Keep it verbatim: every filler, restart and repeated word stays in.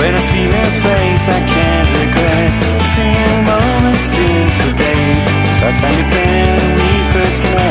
When I see her face I can't regret a single moment since the day that time began we first met.